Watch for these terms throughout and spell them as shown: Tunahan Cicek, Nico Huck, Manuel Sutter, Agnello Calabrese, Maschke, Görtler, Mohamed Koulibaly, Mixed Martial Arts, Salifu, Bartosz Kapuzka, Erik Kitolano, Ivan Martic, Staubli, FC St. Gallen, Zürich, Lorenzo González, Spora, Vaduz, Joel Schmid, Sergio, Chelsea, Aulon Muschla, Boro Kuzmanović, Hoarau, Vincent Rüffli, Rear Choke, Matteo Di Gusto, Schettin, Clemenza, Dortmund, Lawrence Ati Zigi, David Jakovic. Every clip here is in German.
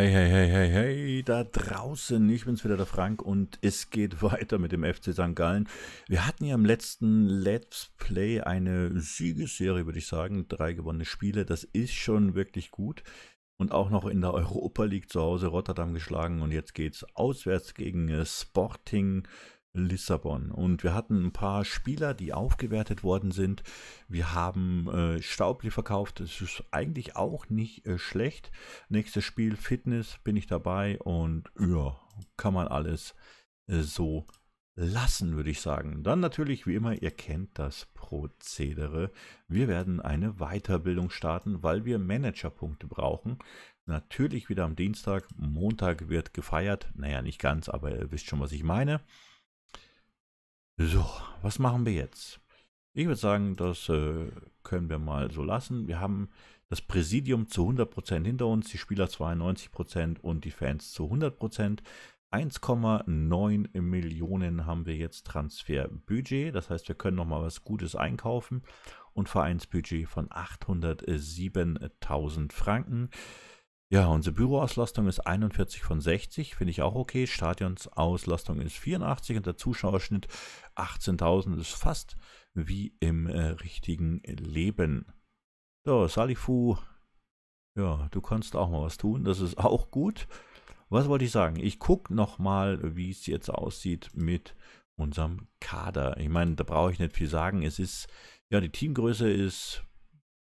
Hey, hey, hey, hey, hey, da draußen, ich bin's wieder, der Frank, und es geht weiter mit dem FC St. Gallen. Wir hatten ja im letzten Let's Play eine Siegesserie, würde ich sagen, 3 gewonnene Spiele, das ist schon wirklich gut. Und auch noch in der Europa League zu Hause Rotterdam geschlagen und jetzt geht's auswärts gegen Sporting Lissabon. Und wir hatten ein paar Spieler, die aufgewertet worden sind. Wir haben Staubli verkauft. Das ist eigentlich auch nicht schlecht. Nächstes Spiel Fitness, bin ich dabei. Und ja, kann man alles so lassen, würde ich sagen. Dann natürlich, wie immer, ihr kennt das Prozedere. Wir werden eine Weiterbildung starten, weil wir Managerpunkte brauchen. Natürlich wieder am Dienstag. Montag wird gefeiert. Naja, nicht ganz, aber ihr wisst schon, was ich meine. So, was machen wir jetzt? Ich würde sagen, das können wir mal so lassen. Wir haben das Präsidium zu 100% hinter uns, die Spieler 92% und die Fans zu 100%. 1,9 Millionen haben wir jetzt Transferbudget. Das heißt, wir können nochmal was Gutes einkaufen. Und Vereinsbudget von 807.000 Franken. Ja, unsere Büroauslastung ist 41 von 60, finde ich auch okay. Stadionsauslastung ist 84 und der Zuschauerschnitt 18.000, ist fast wie im richtigen Leben. So, Salifu, ja, du kannst auch mal was tun, das ist auch gut. Was wollte ich sagen? Ich gucke nochmal, wie es jetzt aussieht mit unserem Kader. Ich meine, da brauche ich nicht viel sagen. Es ist, ja, die Teamgröße ist,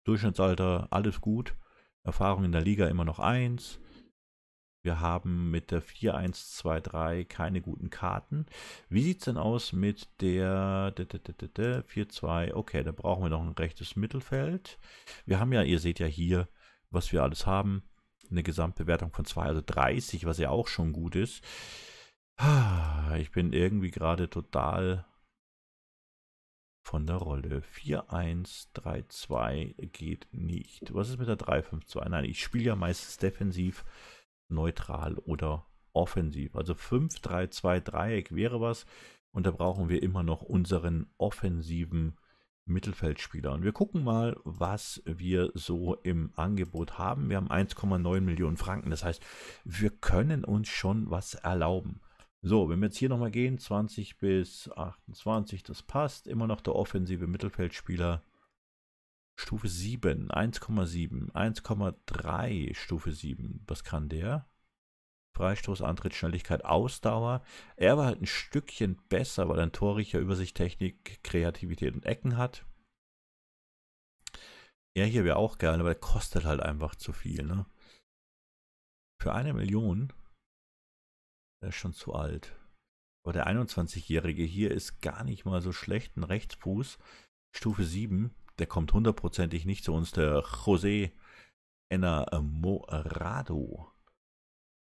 Durchschnittsalter, alles gut. Erfahrung in der Liga immer noch 1. Wir haben mit der 4-1-2-3 keine guten Karten. Wie sieht es denn aus mit der 4-2? Okay, da brauchen wir noch ein rechtes Mittelfeld. Wir haben ja, ihr seht ja hier, was wir alles haben. Eine Gesamtbewertung von 2, also 30, was ja auch schon gut ist. Ich bin irgendwie gerade total von der Rolle. 4-1-3-2 geht nicht. Was ist mit der 3-5-2? Nein, ich spiele ja meistens defensiv, neutral oder offensiv. Also 5-3-2-Dreieck wäre was. Und da brauchen wir immer noch unseren offensiven Mittelfeldspieler. Und wir gucken mal, was wir so im Angebot haben. Wir haben 1,9 Millionen Franken. Das heißt, wir können uns schon was erlauben. So, wenn wir jetzt hier nochmal gehen, 20 bis 28, das passt. Immer noch der offensive Mittelfeldspieler. Stufe 7, 1,7, 1,3 Stufe 7. Was kann der? Freistoß, Antritt, Schnelligkeit, Ausdauer. Er war halt ein Stückchen besser, weil er ein torreicher Übersicht, Technik, Kreativität und Ecken hat. Er hier wäre auch geil, aber er kostet halt einfach zu viel, ne? Für 1 Million... Der ist schon zu alt. Aber der 21-Jährige hier ist gar nicht mal so schlecht. Ein Rechtsfuß, Stufe 7. Der kommt hundertprozentig nicht zu uns. Der José Enamorado.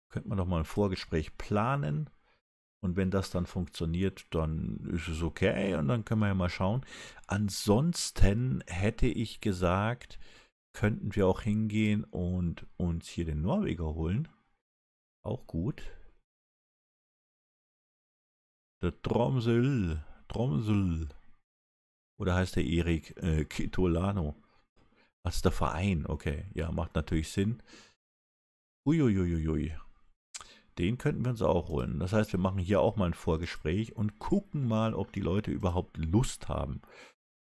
Könnte man doch mal ein Vorgespräch planen. Und wenn das dann funktioniert, dann ist es okay. Und dann können wir ja mal schauen. Ansonsten hätte ich gesagt, könnten wir auch hingehen und uns hier den Norweger holen. Auch gut. Der Tromsøl, oder heißt der Erik Kitolano? Das ist der Verein, okay, ja, macht natürlich Sinn. Uiuiuiui, den könnten wir uns auch holen. Das heißt, wir machen hier auch mal ein Vorgespräch und gucken mal, ob die Leute überhaupt Lust haben,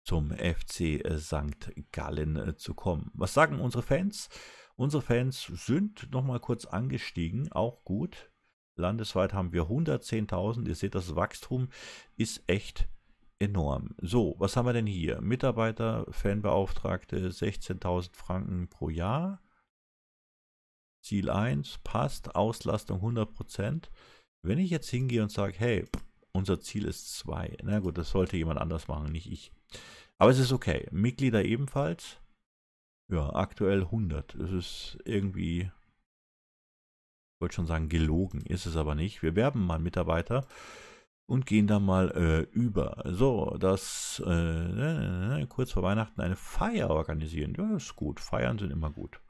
zum FC St. Gallen zu kommen. Was sagen unsere Fans? Unsere Fans sind nochmal kurz angestiegen, auch gut. Landesweit haben wir 110.000. Ihr seht, das Wachstum ist echt enorm. So, was haben wir denn hier? Mitarbeiter, Fanbeauftragte, 16.000 Franken pro Jahr. Ziel 1, passt. Auslastung 100%. Wenn ich jetzt hingehe und sage, hey, unser Ziel ist 2. Na gut, das sollte jemand anders machen, nicht ich. Aber es ist okay. Mitglieder ebenfalls. Ja, aktuell 100. Es ist irgendwie... Ich wollte schon sagen, gelogen, ist es aber nicht. Wir werben mal Mitarbeiter und gehen da mal über. So, dass kurz vor Weihnachten eine Feier organisieren. Ja, ist gut. Feiern sind immer gut.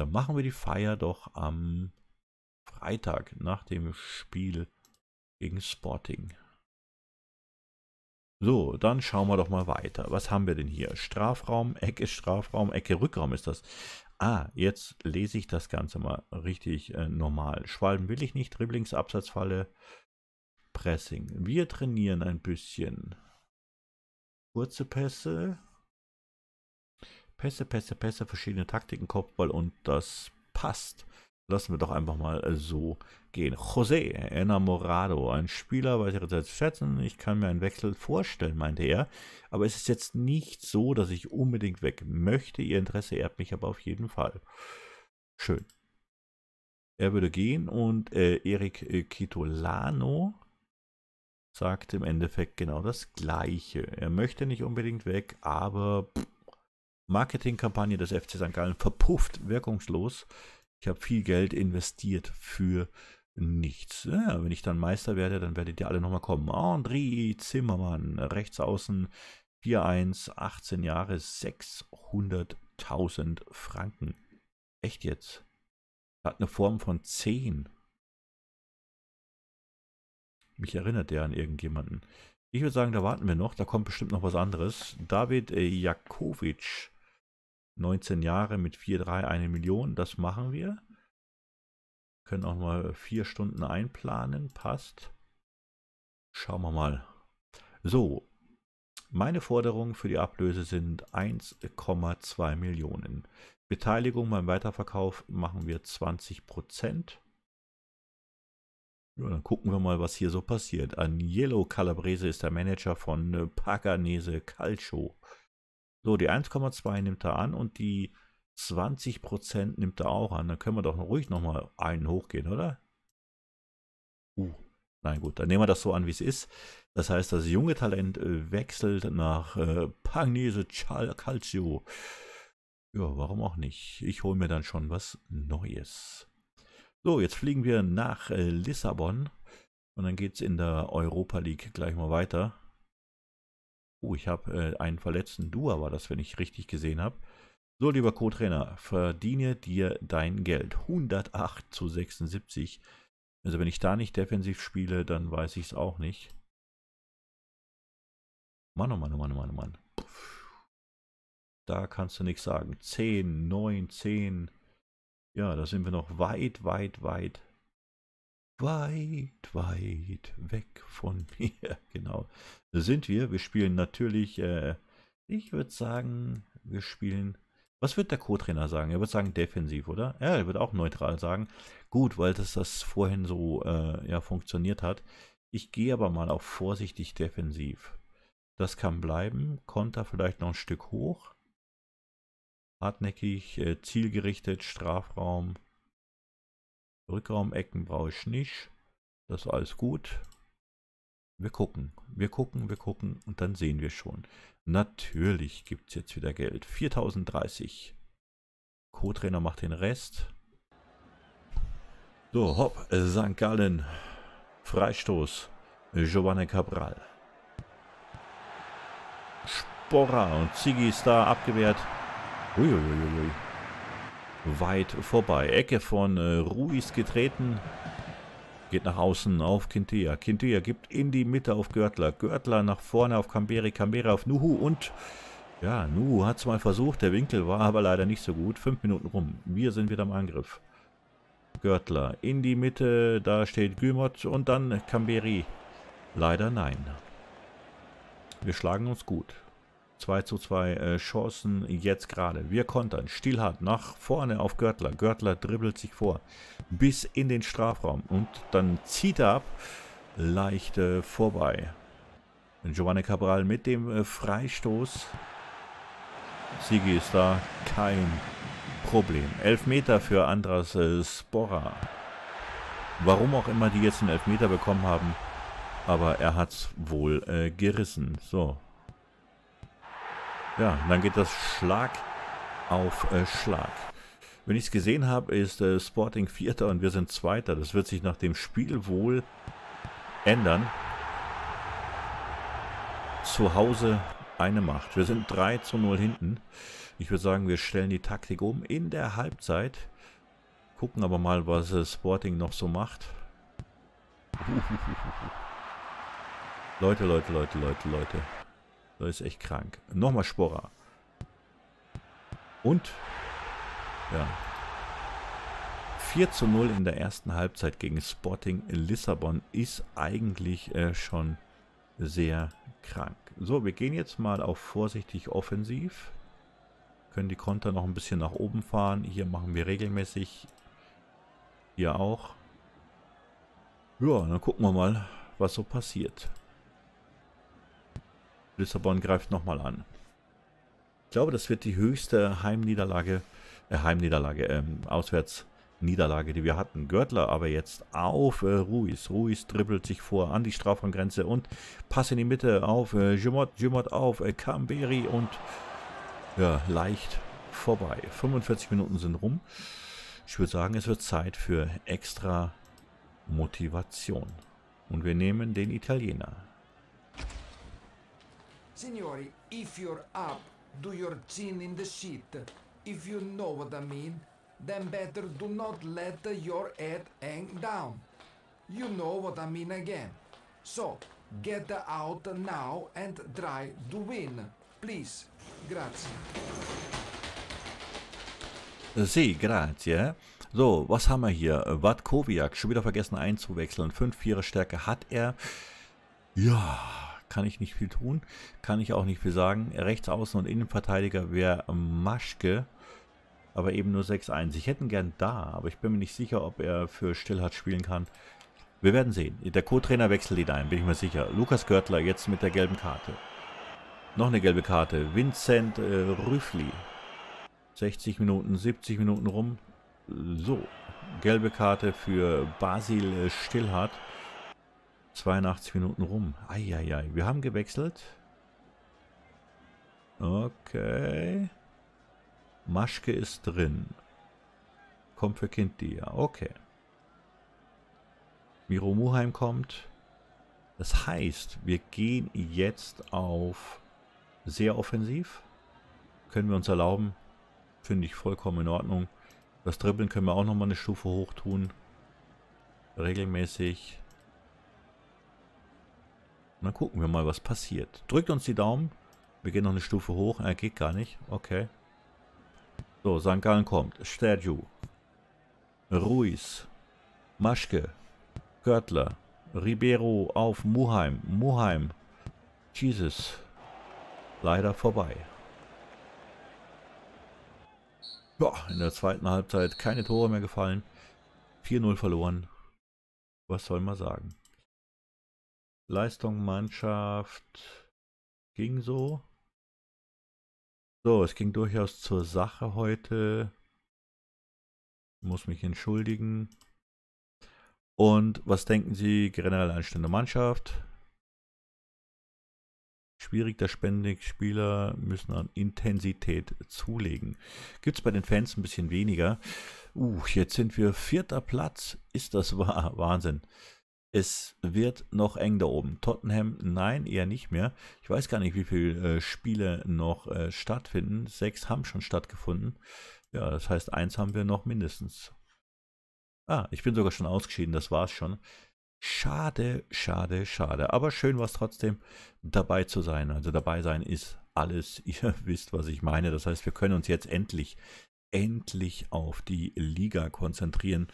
Dann machen wir die Feier doch am Freitag nach dem Spiel gegen Sporting. So, dann schauen wir doch mal weiter. Was haben wir denn hier? Strafraum, Ecke, Rückraum ist das. Ah, jetzt lese ich das Ganze mal richtig normal. Schwalben will ich nicht, Dribblingsabsatzfalle, Pressing. Wir trainieren ein bisschen. Kurze Pässe. Pässe, verschiedene Taktiken, Kopfball und das passt. Lassen wir doch einfach mal so gehen. José Enamorado, ein Spieler, weiß ich jetzt schätzen. Ich kann mir einen Wechsel vorstellen, meinte er. Aber es ist jetzt nicht so, dass ich unbedingt weg möchte. Ihr Interesse ehrt mich aber auf jeden Fall. Schön. Er würde gehen und Eric Kitolano sagt im Endeffekt genau das Gleiche. Er möchte nicht unbedingt weg, aber Marketingkampagne des FC St. Gallen verpufft, wirkungslos. Ich habe viel Geld investiert für nichts. Ja, wenn ich dann Meister werde, dann werdet ihr alle nochmal kommen. André Zimmermann, rechts außen, 4-1, 18 Jahre, 600.000 Franken. Echt jetzt? Hat eine Form von 10. Mich erinnert der an irgendjemanden. Ich würde sagen, da warten wir noch. Da kommt bestimmt noch was anderes. David Jakovic. 19 Jahre mit 4,3, 1 Million, das machen wir. Können auch mal 4 Stunden einplanen, passt. Schauen wir mal. So, meine Forderungen für die Ablöse sind 1,2 Millionen. Beteiligung beim Weiterverkauf machen wir 20%. Ja, dann gucken wir mal, was hier so passiert. Agnello Calabrese ist der Manager von Paganese Calcio. So, die 1,2 nimmt er an und die 20% nimmt er auch an. Dann können wir doch ruhig nochmal einen hochgehen, oder? Nein, gut, dann nehmen wir das so an, wie es ist. Das heißt, das junge Talent wechselt nach Paganese Calcio. Ja, warum auch nicht? Ich hole mir dann schon was Neues. So, jetzt fliegen wir nach Lissabon und dann geht es in der Europa League gleich mal weiter. Ich habe einen verletzten Dua, war das, wenn ich richtig gesehen habe. So, lieber Co-Trainer, verdiene dir dein Geld. 108:76. Also wenn ich da nicht defensiv spiele, dann weiß ich es auch nicht. Mann, oh Mann, oh Mann, oh Mann, oh Mann. Da kannst du nichts sagen. 10, 9, 10. Ja, da sind wir noch weit weg von mir, genau, sind wir. Wir spielen natürlich, ich würde sagen, wir spielen, was wird der Co-Trainer sagen? Er wird sagen defensiv, oder? Ja, er wird auch neutral sagen. Gut, weil das vorhin so ja, funktioniert hat. Ich gehe aber mal auf vorsichtig defensiv. Das kann bleiben, Konter vielleicht noch ein Stück hoch. Hartnäckig, zielgerichtet, Strafraum. Rückraum, Ecken brauche ich nicht. Das ist alles gut. Wir gucken und dann sehen wir schon. Natürlich gibt es jetzt wieder Geld. 4.030. Co-Trainer macht den Rest. So, hopp, St. Gallen. Freistoß. Giovane Cabral. Spora und Zigi ist da abgewehrt. Uiuiuiui. Weit vorbei. Ecke von Ruiz getreten. Geht nach außen auf Kintia. Kintia gibt in die Mitte auf Görtler. Görtler nach vorne auf Kamberi. Kamberi auf Nuhu. Und ja, Nuhu hat es mal versucht. Der Winkel war aber leider nicht so gut. 5 Minuten rum. Wir sind wieder im Angriff. Görtler in die Mitte. Da steht Jumot. Und dann Kamberi. Leider nein. Wir schlagen uns gut. 2:2 Chancen jetzt gerade. Wir kontern. Stillhardt nach vorne auf Görtler. Görtler dribbelt sich vor. Bis in den Strafraum. Und dann zieht er ab. Leicht vorbei. Giovane Cabral mit dem Freistoß. Zigi ist da. Kein Problem. 11 Meter für Andras Spora. Warum auch immer die jetzt einen Elfmeter bekommen haben. Aber er hat es wohl gerissen. So. Ja, dann geht das Schlag auf Schlag. Wenn ich es gesehen habe, ist Sporting Vierter und wir sind Zweiter. Das wird sich nach dem Spiel wohl ändern. Zu Hause eine Macht. Wir sind 3:0 hinten. Ich würde sagen, wir stellen die Taktik um in der Halbzeit. Gucken aber mal, was Sporting noch so macht. Leute. Das ist echt krank. Nochmal Spora. Und? Ja. 4:0 in der ersten Halbzeit gegen Sporting Lissabon ist eigentlich schon sehr krank. So, wir gehen jetzt mal auf vorsichtig offensiv. Können die Konter noch ein bisschen nach oben fahren. Hier machen wir regelmäßig. Hier auch. Ja, dann gucken wir mal, was so passiert. Lissabon greift nochmal an. Ich glaube, das wird die höchste Auswärtsniederlage, die wir hatten. Görtler aber jetzt auf Ruiz. Ruiz dribbelt sich vor an die Strafraumgrenze und Pass in die Mitte auf Jumot. Jumot auf Kamberi und ja, leicht vorbei. 45 Minuten sind rum. Ich würde sagen, es wird Zeit für extra Motivation. Und wir nehmen den Italiener. Signori, if you're up, do your chin in the sheet. If you know what I mean, then better do not let your head hang down. You know what I mean again. So, get out now and try to win. Please. Grazie. Sì, grazie. So, was haben wir hier? Vatkoviak, schon wieder vergessen einzuwechseln. 5-4er Stärke hat er. Ja, kann ich nicht viel tun. Kann ich auch nicht viel sagen. Rechtsaußen- und Innenverteidiger wäre Maschke. Aber eben nur 6-1. Ich hätte ihn gern da, aber ich bin mir nicht sicher, ob er für Stillhardt spielen kann. Wir werden sehen. Der Co-Trainer wechselt ihn ein, bin ich mir sicher. Lukas Görtler jetzt mit der gelben Karte. Noch eine gelbe Karte. Vincent Rüffli. 60 Minuten, 70 Minuten rum. So, gelbe Karte für Basil Stillhardt. 82 Minuten rum. Eieiei, wir haben gewechselt. Okay. Maschke ist drin. Kommt für Kintia. Okay. Miro Muheim kommt. Das heißt, wir gehen jetzt auf sehr offensiv. Können wir uns erlauben. Finde ich vollkommen in Ordnung. Das Dribbeln können wir auch nochmal eine Stufe hoch tun. Regelmäßig. Und dann gucken wir mal, was passiert. Drückt uns die Daumen. Wir gehen noch eine Stufe hoch. Geht gar nicht. Okay. So, St. Gallen kommt. Sergio. Ruiz. Maschke. Görtler. Ribeiro auf Muheim. Muheim. Jesus. Leider vorbei. Ja, in der zweiten Halbzeit keine Tore mehr gefallen. 4:0 verloren. Was soll man sagen? Leistung, Mannschaft ging so. So, es ging durchaus zur Sache heute. Muss mich entschuldigen. Und was denken Sie generell anstehende Mannschaft? Schwierig, da spendig. Spieler müssen an Intensität zulegen. Gibt es bei den Fans ein bisschen weniger. Jetzt sind wir 4. Platz. Ist das wahr? Wahnsinn. Es wird noch eng da oben. Tottenham, nein, eher nicht mehr. Ich weiß gar nicht, wie viele Spiele noch stattfinden. 6 haben schon stattgefunden. Ja, das heißt, 1 haben wir noch mindestens. Ah, ich bin sogar schon ausgeschieden, das war's schon. Schade, schade, schade. Aber schön war es trotzdem, dabei zu sein. Also dabei sein ist alles. Ihr wisst, was ich meine. Das heißt, wir können uns jetzt endlich auf die Liga konzentrieren.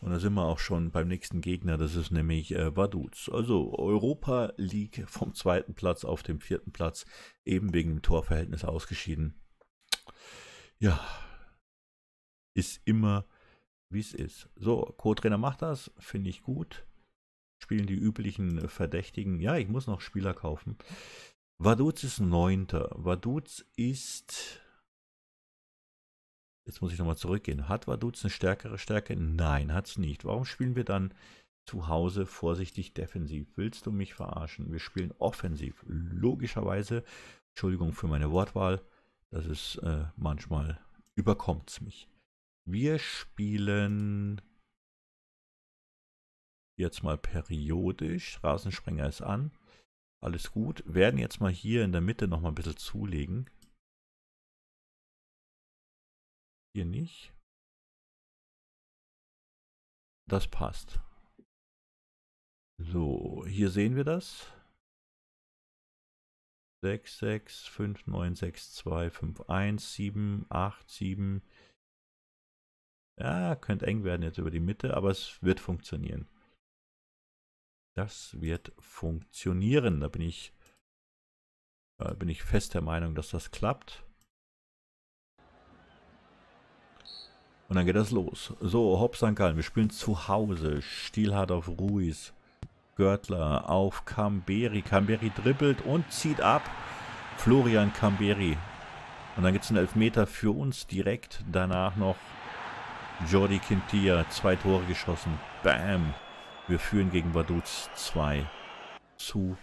Und da sind wir auch schon beim nächsten Gegner, das ist nämlich Vaduz. Also Europa League vom 2. Platz auf dem 4. Platz, eben wegen dem Torverhältnis ausgeschieden. Ja, ist immer wie es ist. So, Co-Trainer macht das, finde ich gut. Spielen die üblichen Verdächtigen. Ja, ich muss noch Spieler kaufen. Vaduz ist 9. Vaduz ist... Jetzt muss ich nochmal zurückgehen. Hat Vaduz eine stärkere Stärke? Nein, hat es nicht. Warum spielen wir dann zu Hause vorsichtig defensiv? Willst du mich verarschen? Wir spielen offensiv. Logischerweise, Entschuldigung für meine Wortwahl, das ist manchmal überkommt es mich. Wir spielen jetzt mal periodisch. Rasensprenger ist an. Alles gut. Werden jetzt mal hier in der Mitte nochmal ein bisschen zulegen. Hier nicht. Das passt. So, hier sehen wir das. 6, 6, 5, 9, 6, 2, 5, 1, 7, 8, 7. Ja, könnte eng werden jetzt über die Mitte, aber es wird funktionieren. Das wird funktionieren. Da bin ich fest der Meinung, dass das klappt. Und dann geht das los. So, Hopp St. Gallen, wir spielen zu Hause. Stillhardt auf Ruiz. Görtler auf Kamberi. Kamberi dribbelt und zieht ab. Florian Kamberi. Und dann gibt es einen Elfmeter für uns. Direkt danach noch Jordi Kintia. 2 Tore geschossen. Bam. Wir führen gegen Vaduz 2:0.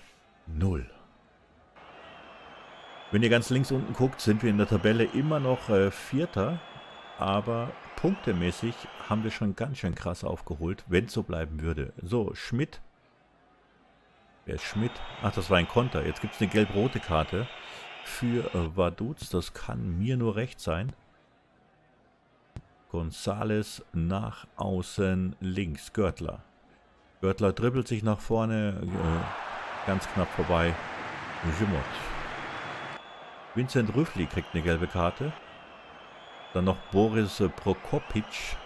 Wenn ihr ganz links unten guckt, sind wir in der Tabelle immer noch Vierter. Aber punktemäßig haben wir schon ganz schön krass aufgeholt, wenn es so bleiben würde. So, Schmidt. Wer ist Schmidt? Ach, das war ein Konter. Jetzt gibt es eine gelb-rote Karte für Vaduz. Das kann mir nur recht sein. González nach außen links. Görtler. Görtler dribbelt sich nach vorne. Ganz knapp vorbei. Jumot. Vincent Rüffli kriegt eine gelbe Karte. Dann noch Boris Prokopič.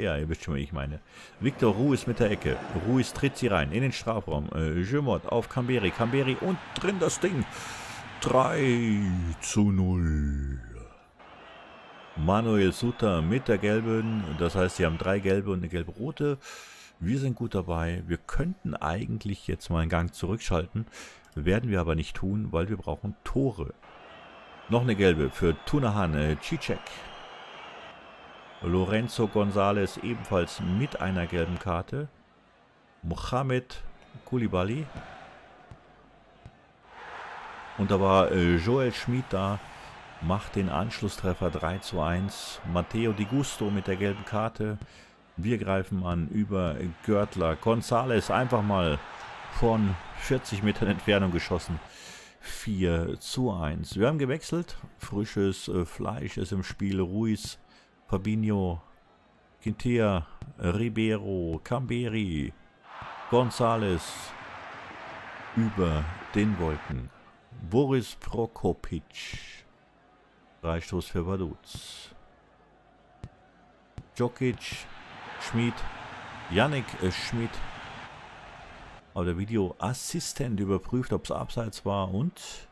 Ja, ihr wisst schon, wie ich meine. Victor Ruiz mit der Ecke. Ruiz tritt sie rein in den Strafraum. Jumot auf Kamberi. Kamberi und drin das Ding. 3:0. Manuel Sutter mit der gelben. Das heißt, sie haben 3 gelbe und eine gelb-rote. Wir sind gut dabei. Wir könnten eigentlich jetzt mal einen Gang zurückschalten. Werden wir aber nicht tun, weil wir brauchen Tore. Noch eine gelbe für Tunahan. Cicek. Lorenzo González ebenfalls mit einer gelben Karte. Mohamed Koulibaly. Und da war Joel Schmid da, macht den Anschlusstreffer 3:1. Matteo Di Gusto mit der gelben Karte. Wir greifen an über Görtler. González einfach mal von 40 Metern Entfernung geschossen. 4:1. Wir haben gewechselt. Frisches Fleisch ist im Spiel. Ruiz, Fabinho, Kintia, Ribeiro, Kamberi, González über den Wolken. Boris Prokopič. Freistoß für Vaduz. Djokic, Schmid, Yannick Schmid. Aber der Videoassistent überprüft, ob es abseits war und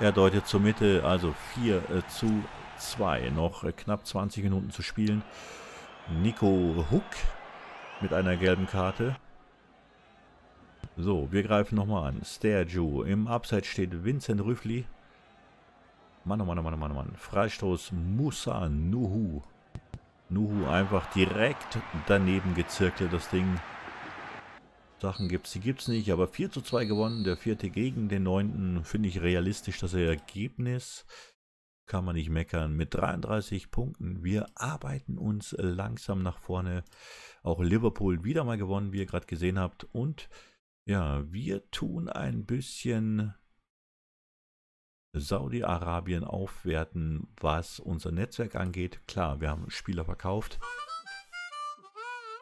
er deutet zur Mitte. Also 4:2. Noch knapp 20 Minuten zu spielen. Nico Huck mit einer gelben Karte. So, wir greifen nochmal an. Sergio. Im Abseits steht Vincent Rüffli. Mann, oh Mann, oh Mann, oh Mann, oh Mann. Freistoß Musa Nuhu. Nuhu einfach direkt daneben gezirkelt, das Ding. Sachen gibt es, die gibt es nicht, aber 4:2 gewonnen. Der 4. gegen den 9. Finde ich realistisch, das Ergebnis. Kann man nicht meckern. Mit 33 Punkten. Wir arbeiten uns langsam nach vorne. Auch Liverpool wieder mal gewonnen, wie ihr gerade gesehen habt. Und ja, wir tun ein bisschen Saudi-Arabien aufwerten, was unser Netzwerk angeht. Klar, wir haben Spieler verkauft.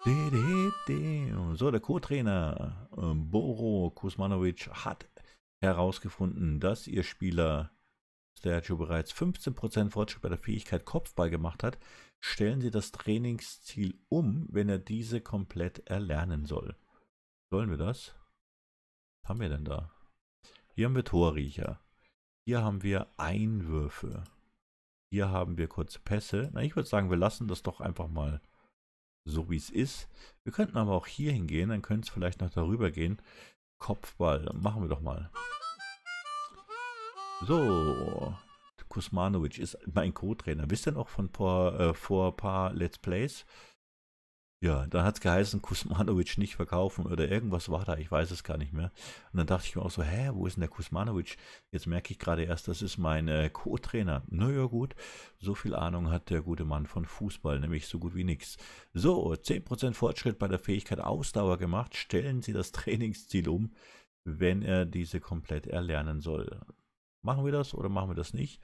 So, der Co-Trainer Boro Kuzmanović hat herausgefunden, dass ihr Spieler Sergio bereits 15% Fortschritt bei der Fähigkeit Kopfball gemacht hat. Stellen Sie das Trainingsziel um, wenn er diese komplett erlernen soll. Sollen wir das? Was haben wir denn da? Hier haben wir Torriecher. Hier haben wir Einwürfe. Hier haben wir kurze Pässe. Na, ich würde sagen, wir lassen das doch einfach mal so wie es ist. Wir könnten aber auch hier hingehen, dann könnte es vielleicht noch darüber gehen. Kopfball, machen wir doch mal. So, Kuzmanović ist mein Co-Trainer. Wisst ihr noch von vor ein paar Let's Plays? Ja, da hat es geheißen, Kuzmanović nicht verkaufen oder irgendwas war da, ich weiß es gar nicht mehr. Und dann dachte ich mir auch so, hä, wo ist denn der Kuzmanović? Jetzt merke ich gerade erst, das ist mein Co-Trainer. Naja gut, so viel Ahnung hat der gute Mann von Fußball, nämlich so gut wie nichts. So, 10% Fortschritt bei der Fähigkeit Ausdauer gemacht. Stellen Sie das Trainingsziel um, wenn er diese komplett erlernen soll. Machen wir das oder machen wir das nicht?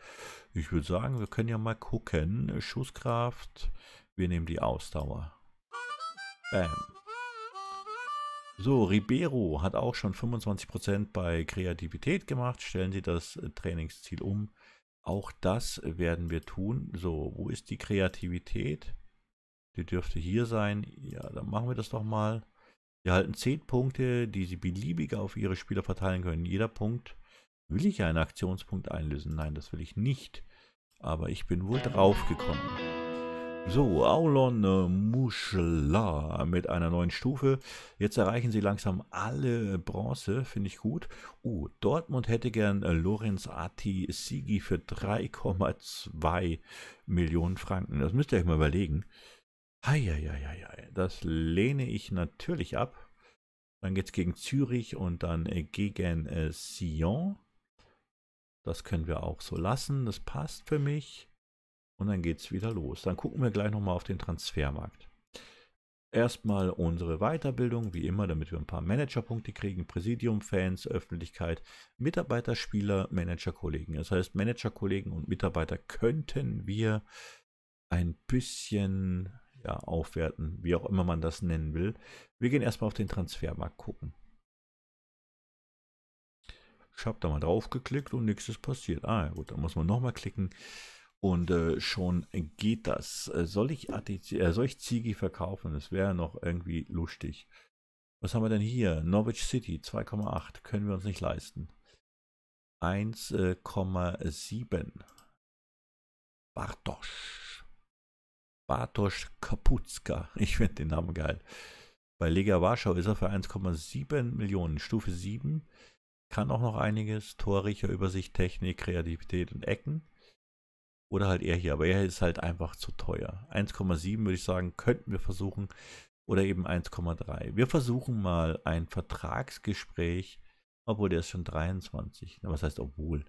Ich würde sagen, wir können ja mal gucken. Schusskraft, wir nehmen die Ausdauer. Bam. So, Ribeiro hat auch schon 25% bei Kreativität gemacht. Stellen Sie das Trainingsziel um. Auch das werden wir tun. So, wo ist die Kreativität? Die dürfte hier sein. Ja, dann machen wir das doch mal. Sie erhalten 10 Punkte, die Sie beliebig auf Ihre Spieler verteilen können. Jeder Punkt. Will ich einen Aktionspunkt einlösen? Nein, das will ich nicht. Aber ich bin wohl drauf gekommen. So, Aulon Muschla mit einer neuen Stufe. Jetzt erreichen sie langsam alle Bronze, finde ich gut. Dortmund hätte gern Lawrence Ati Zigi für 3,2 Millionen Franken. Das müsst ihr euch mal überlegen. Eieieiei, das lehne ich natürlich ab. Dann geht es gegen Zürich und dann gegen Sion. Das können wir auch so lassen, das passt für mich. Und dann geht es wieder los. Dann gucken wir gleich nochmal auf den Transfermarkt. Erstmal unsere Weiterbildung, wie immer, damit wir ein paar Managerpunkte kriegen. Präsidium, Fans, Öffentlichkeit, Mitarbeiter, Spieler, Managerkollegen. Das heißt, Managerkollegen und Mitarbeiter könnten wir ein bisschen aufwerten, wie auch immer man das nennen will. Wir gehen erstmal auf den Transfermarkt gucken. Ich habe da mal drauf geklickt und nichts ist passiert. Ah gut, dann muss man nochmal klicken. Und schon geht das. Soll ich Zigi verkaufen? Das wäre noch irgendwie lustig. Was haben wir denn hier? Norwich City 2,8. Können wir uns nicht leisten. 1,7. Bartosz. Bartosz Kapuzka. Ich finde den Namen geil. Bei Legia Warschau ist er für 1,7 Millionen. Stufe 7. Kann auch noch einiges. Torrichter, Übersicht, Technik, Kreativität und Ecken. Oder halt er hier, aber er ist halt einfach zu teuer. 1,7 würde ich sagen, könnten wir versuchen. Oder eben 1,3. Wir versuchen mal ein Vertragsgespräch, obwohl der ist schon 23. Na, was heißt obwohl?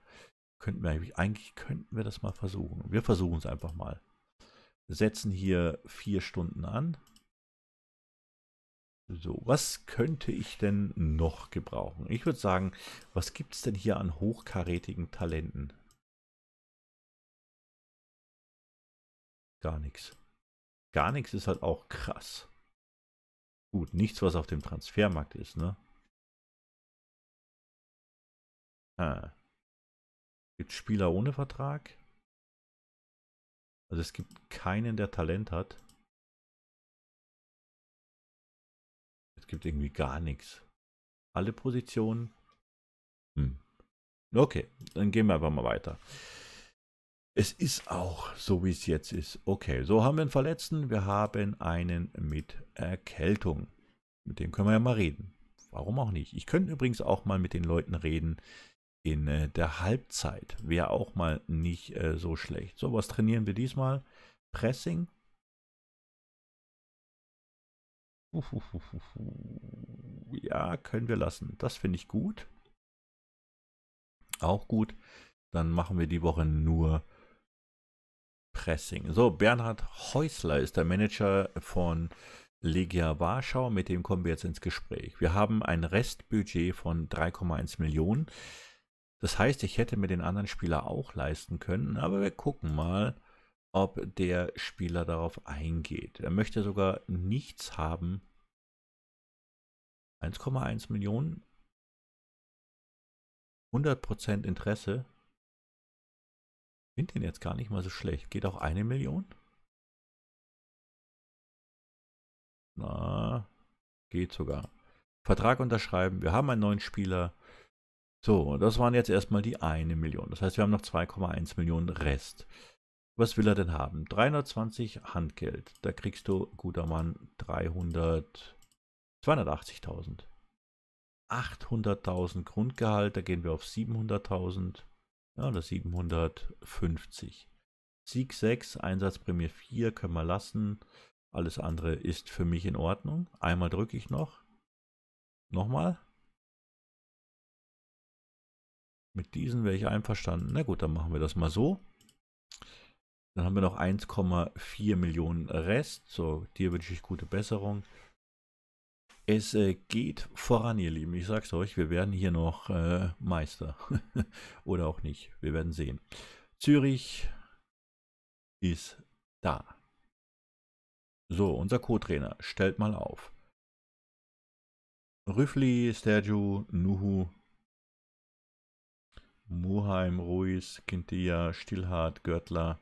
Könnten wir eigentlich könnten wir das mal versuchen. Wir versuchen es einfach mal. Wir setzen hier 4 Stunden an. So, was könnte ich denn noch gebrauchen? Ich würde sagen, was gibt es denn hier an hochkarätigen Talenten? Gar nichts. Gar nichts ist halt auch krass. Gut, nichts, was auf dem Transfermarkt ist, ne? Gibt es Spieler ohne Vertrag? Also es gibt keinen, der Talent hat. Es gibt irgendwie gar nichts. Alle Positionen? Okay, dann gehen wir einfach mal weiter. Es ist auch so, wie es jetzt ist. Okay, so haben wir einen Verletzten. Wir haben einen mit Erkältung. Mit dem können wir ja mal reden. Warum auch nicht? Ich könnte übrigens auch mal mit den Leuten reden in der Halbzeit. Wäre auch mal nicht so schlecht. So, was trainieren wir diesmal? Pressing. Ja, können wir lassen. Das finde ich gut. Auch gut. Dann machen wir die Woche nur Pressing. So, Bernhard Häusler ist der Manager von Legia Warschau. Mit dem kommen wir jetzt ins Gespräch. Wir haben ein Restbudget von 3,1 Millionen. Das heißt, ich hätte mir den anderen Spieler auch leisten können. Aber wir gucken mal, ob der Spieler darauf eingeht. Er möchte sogar nichts haben. 1,1 Millionen. 100% Interesse. Ich finde den jetzt gar nicht mal so schlecht. Geht auch 1 Million? Na, geht sogar. Vertrag unterschreiben. Wir haben einen neuen Spieler. So, das waren jetzt erstmal die 1 Million. Das heißt, wir haben noch 2,1 Millionen Rest. Was will er denn haben? 320 Handgeld. Da kriegst du, guter Mann, 280.000. 800.000 Grundgehalt. Da gehen wir auf 700.000. Ja, das 750. Sieg 6, Einsatzprämie 4, können wir lassen. Alles andere ist für mich in Ordnung. Einmal drücke ich noch. Nochmal. Mit diesen wäre ich einverstanden. Na gut, dann machen wir das mal so. Dann haben wir noch 1,4 Millionen Rest. So, dir wünsche ich gute Besserung. Es geht voran, ihr Lieben. Ich sag's euch, wir werden hier noch Meister. Oder auch nicht. Wir werden sehen. Zürich ist da. So, unser Co-Trainer. Stellt mal auf. Rüffli, Sergio, Nuhu, Muheim, Ruiz, Kintia, Stillhardt, Görtler,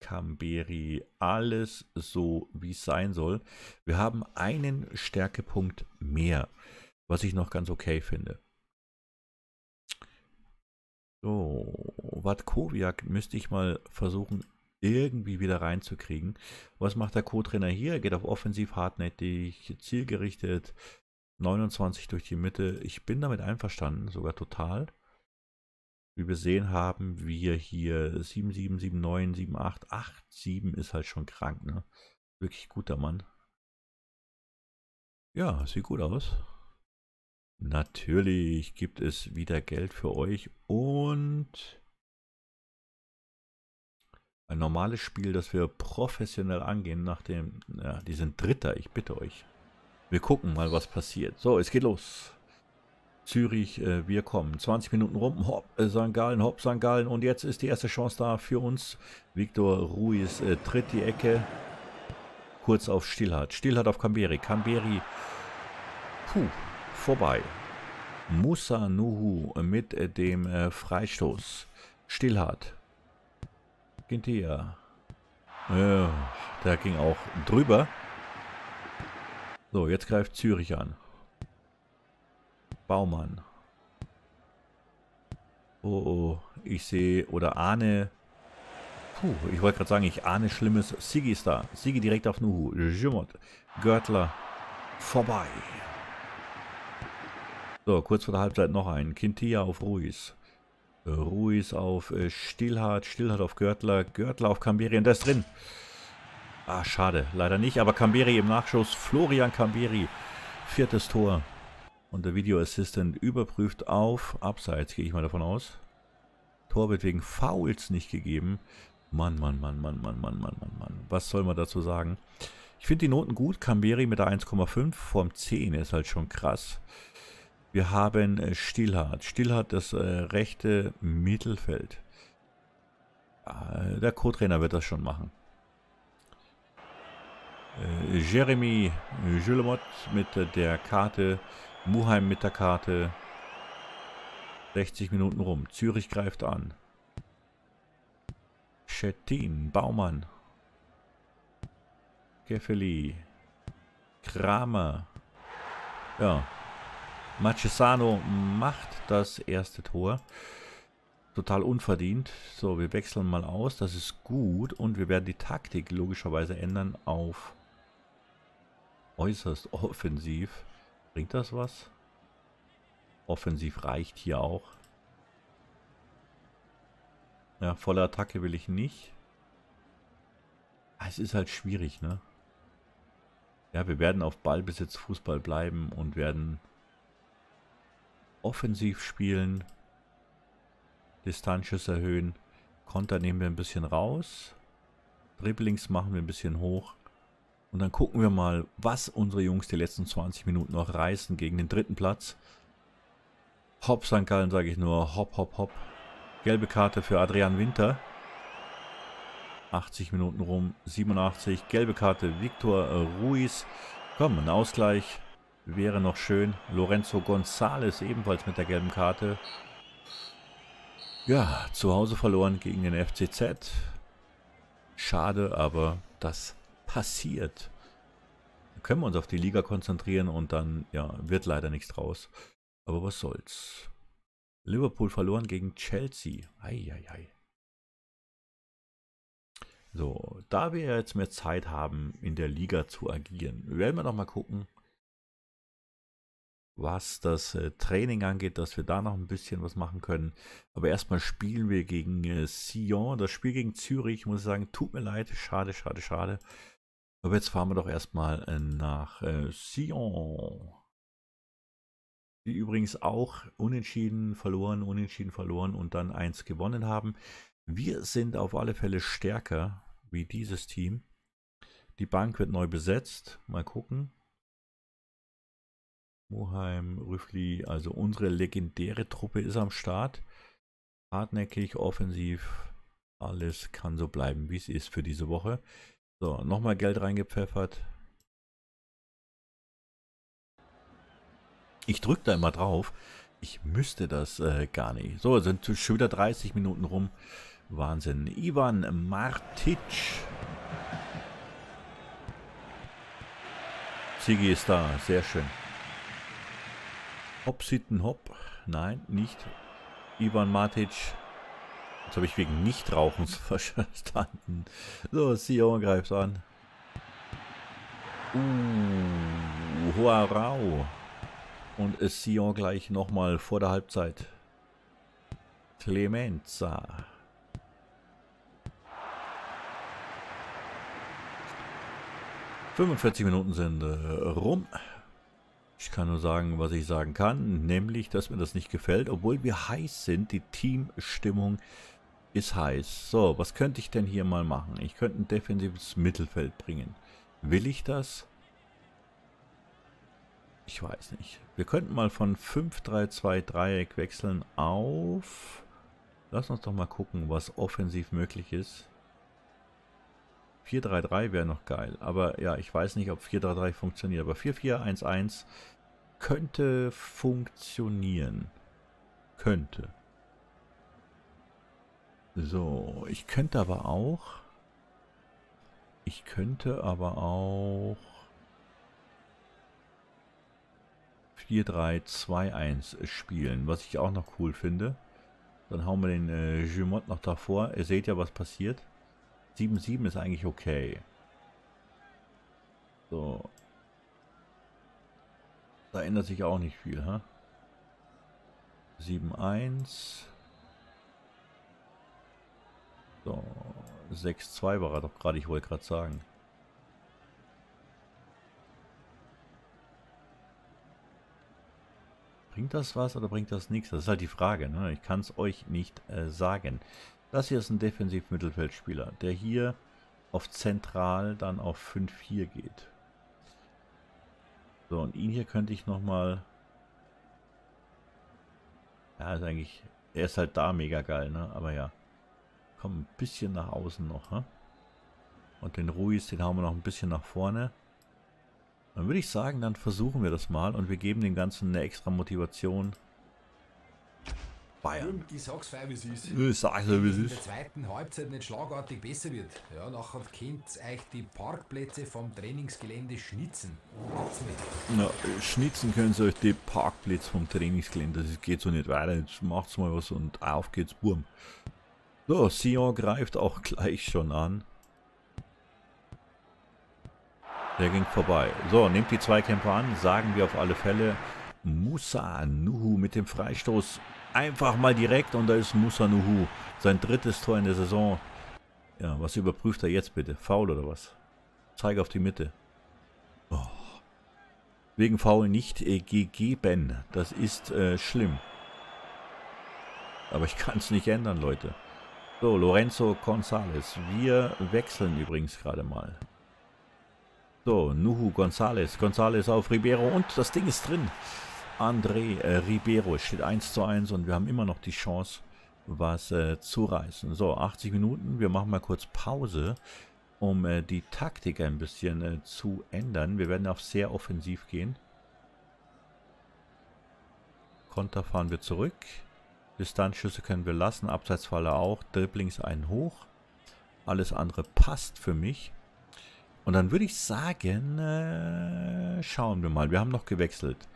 Kamberi. Alles so, wie es sein soll. Wir haben einen Stärkepunkt mehr, was ich noch ganz okay finde. So, Watkowiak müsste ich mal versuchen, irgendwie wieder reinzukriegen. Was macht der Co-Trainer hier? Er geht auf offensiv, hartnäckig, zielgerichtet, 29 durch die Mitte. Ich bin damit einverstanden, sogar total. Wie wir sehen, haben wir hier 7, 7, 7, 9, 7, 8. 8, 7 ist halt schon krank, ne? Wirklich guter Mann. Ja, sieht gut aus. Natürlich gibt es wieder Geld für euch und ein normales Spiel, das wir professionell angehen, nachdem, ja, die sind Dritter, ich bitte euch. Wir gucken mal, was passiert. So, es geht los. Zürich, wir kommen. 20 Minuten rum, hopp, St. Gallen, hopp, St. Gallen. Und jetzt ist die erste Chance da für uns. Victor Ruiz tritt die Ecke. Kurz auf Stillhardt. Stillhardt auf Kamberi. Kamberi, puh. Vorbei. Musa Nuhu mit dem Freistoß. Stillhardt. Kintia. Ja, der ging auch drüber. So, jetzt greift Zürich an. Baumann. Oh, oh. Ich sehe oder ahne. Puh, ich wollte gerade sagen, ich ahne Schlimmes. Zigi ist da. Zigi direkt auf Nuhu. Jumot. Görtler. Vorbei. So, kurz vor der Halbzeit noch einen. Kintia auf Ruiz. Ruiz auf Stillhardt. Stillhardt auf Görtler. Görtler auf Kamberi. Und der ist drin. Ah, schade. Leider nicht. Aber Kamberi im Nachschuss. Florian Kamberi. Viertes Tor. Und der Video Assistant überprüft auf Abseits, gehe ich mal davon aus. Tor wird wegen Fouls nicht gegeben. Mann, Mann, Mann, Mann, Mann, Mann, Mann, Mann, Mann. Was soll man dazu sagen? Ich finde die Noten gut. Kamberi mit der 1,5 vom 10 ist halt schon krass. Wir haben Stillhardt. Stillhardt das rechte Mittelfeld. Der Co-Trainer wird das schon machen. Jeremy Julemot mit der Karte. Muheim mit der Karte. 60 Minuten rum. Zürich greift an. Schettin, Baumann. Kefeli. Kramer. Ja. Marchesano macht das erste Tor. Total unverdient. So, wir wechseln mal aus. Das ist gut. Und wir werden die Taktik logischerweise ändern auf äußerst offensiv. Bringt das was? Offensiv reicht hier auch. Ja, volle Attacke will ich nicht. Es ist halt schwierig, ne? Ja, wir werden auf Ballbesitz Fußball bleiben und werden offensiv spielen, Distanzschuss erhöhen, Konter nehmen wir ein bisschen raus, Dribblings machen wir ein bisschen hoch und dann gucken wir mal, was unsere Jungs die letzten 20 Minuten noch reißen gegen den dritten Platz. Hopp, St. Gallen, sage ich nur, hopp, hopp, hopp. Gelbe Karte für Adrian Winter. 80 Minuten rum, 87, gelbe Karte Victor Ruiz. Komm, ein Ausgleich. Wäre noch schön. Lorenzo González ebenfalls mit der gelben Karte. Ja, zu Hause verloren gegen den FCZ. Schade, aber das passiert. Da können wir uns auf die Liga konzentrieren und dann, ja, wird leider nichts draus. Aber was soll's. Liverpool verloren gegen Chelsea. Eieiei. So, da wir jetzt mehr Zeit haben, in der Liga zu agieren, werden wir nochmal gucken, was das Training angeht, dass wir da noch ein bisschen was machen können. Aber erstmal spielen wir gegen Sion. Das Spiel gegen Zürich, muss ich sagen, tut mir leid. Schade, schade, schade. Aber jetzt fahren wir doch erstmal nach Sion. Die übrigens auch unentschieden, verloren und dann 1 gewonnen haben. Wir sind auf alle Fälle stärker wie dieses Team. Die Bank wird neu besetzt. Mal gucken. Muheim, Rüffli, also unsere legendäre Truppe ist am Start. Hartnäckig, offensiv, alles kann so bleiben, wie es ist für diese Woche. So, nochmal Geld reingepfeffert. Ich drücke da immer drauf. Ich müsste das gar nicht. So, sind schon wieder 30 Minuten rum. Wahnsinn. Ivan Martic. Zigi ist da. Sehr schön. Hopp, sitten, hopp. Nein, nicht. Ivan Martic. Jetzt habe ich wegen Nichtrauchens verstanden. So, Sion greift an. Hoarau. Und Sion gleich nochmal vor der Halbzeit. Clemenza. ...45 Minuten sind rum. Ich kann nur sagen, was ich sagen kann. Nämlich, dass mir das nicht gefällt. Obwohl wir heiß sind. Die Teamstimmung ist heiß. So, was könnte ich denn hier mal machen? Ich könnte ein defensives Mittelfeld bringen. Will ich das? Ich weiß nicht. Wir könnten mal von 5-3-2-Dreieck wechseln auf... Lass uns doch mal gucken, was offensiv möglich ist. 4-3-3 wäre noch geil, aber ja, ich weiß nicht, ob 4-3-3 funktioniert, aber 4-4-1-1 könnte funktionieren. Könnte. So, ich könnte aber auch 4-3-2-1 spielen, was ich auch noch cool finde. Dann hauen wir den Jumot noch davor. Ihr seht ja, was passiert. 7-7 ist eigentlich okay. So. Da ändert sich auch nicht viel, ha? 7-1. So. 6-2 war er doch gerade, ich wollte gerade sagen. Bringt das was oder bringt das nichts? Das ist halt die Frage, ne? Ich kann es euch nicht sagen. Das hier ist ein Defensiv-Mittelfeldspieler, der hier auf zentral dann auf 5-4 geht. So, und ihn hier könnte ich nochmal... Ja, ist eigentlich... Er ist halt da mega geil, ne? Aber ja. Komm, ein bisschen nach außen noch, ne? Und den Ruiz, den haben wir noch ein bisschen nach vorne. Dann würde ich sagen, dann versuchen wir das mal und wir geben dem Ganzen eine extra Motivation. Bayern. Ich sag's fein, wie es ist. Ich sag's fein, wie es ist. In der zweiten Halbzeit nicht schlagartig besser wird. Ja, nachher könnt ihr euch die Parkplätze vom Trainingsgelände schnitzen. Na, schnitzen könnt ihr euch die Parkplätze vom Trainingsgelände. Das geht so nicht weiter. Jetzt macht's mal was und auf geht's, Burm. So, Sion greift auch gleich schon an. Der ging vorbei. So, nehmt die Zweikämpfe an. Sagen wir auf alle Fälle. Musa Nuhu mit dem Freistoß. Einfach mal direkt und da ist Musa Nuhu. Sein drittes Tor in der Saison. Ja, was überprüft er jetzt bitte? Foul oder was? Zeige auf die Mitte. Oh. Wegen Foul nicht gegeben. Das ist schlimm. Aber ich kann es nicht ändern, Leute. So, Lorenzo González. Wir wechseln übrigens gerade mal. So, Nuhu, González. González auf Ribeiro und das Ding ist drin. André Ribeiro, steht 1:1 und wir haben immer noch die Chance, was zu reißen. So, 80 Minuten, wir machen mal kurz Pause, um die Taktik ein bisschen zu ändern. Wir werden auch sehr offensiv gehen. Konter fahren wir zurück. Distanzschüsse können wir lassen, Abseitsfalle auch, Dribblings einen hoch. Alles andere passt für mich. Und dann würde ich sagen, schauen wir mal, wir haben noch gewechselt.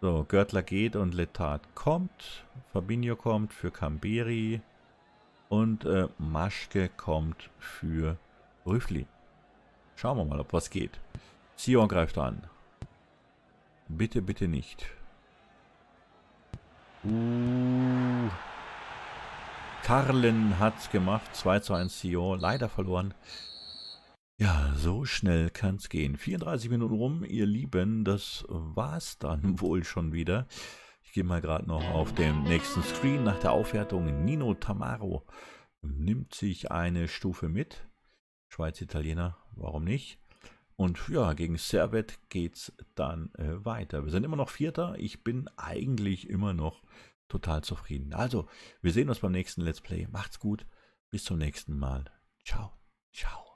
So, Görtler geht und Letard kommt. Fabinho kommt für Kamberi. Und Maschke kommt für Rüffli. Schauen wir mal, ob was geht. Sion greift an. Bitte, bitte nicht. Karlen hat's gemacht. 2:1 Sion. Leider verloren. Ja, so schnell kann es gehen. 34 Minuten rum, ihr Lieben, das war's dann wohl schon wieder. Ich gehe mal gerade noch auf dem nächsten Screen nach der Aufwertung. Nino Tamaro nimmt sich eine Stufe mit. Schweiz-Italiener, warum nicht? Und ja, gegen Servette geht's dann weiter. Wir sind immer noch Vierter. Ich bin eigentlich immer noch total zufrieden. Also, wir sehen uns beim nächsten Let's Play. Macht's gut. Bis zum nächsten Mal. Ciao, ciao.